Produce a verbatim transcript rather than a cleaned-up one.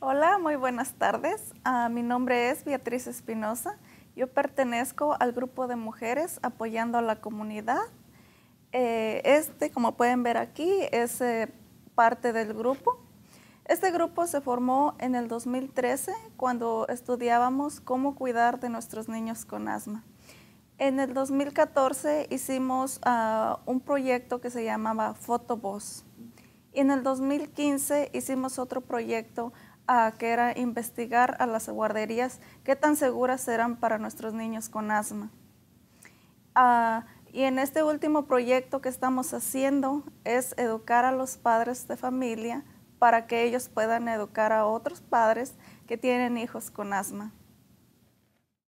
Hola, muy buenas tardes. Uh, mi nombre es Beatriz Espinoza. Yo pertenezco al grupo de mujeres apoyando a la comunidad. Eh, este, como pueden ver aquí, es eh, parte del grupo. Este grupo se formó en el dos mil trece cuando estudiábamos cómo cuidar de nuestros niños con asma. En el dos mil catorce hicimos uh, un proyecto que se llamaba FotoVoz. Y en el dos mil quince hicimos otro proyecto uh, que era investigar a las guarderías qué tan seguras eran para nuestros niños con asma. Uh, y en este último proyecto que estamos haciendo es educar a los padres de familia para que ellos puedan educar a otros padres que tienen hijos con asma.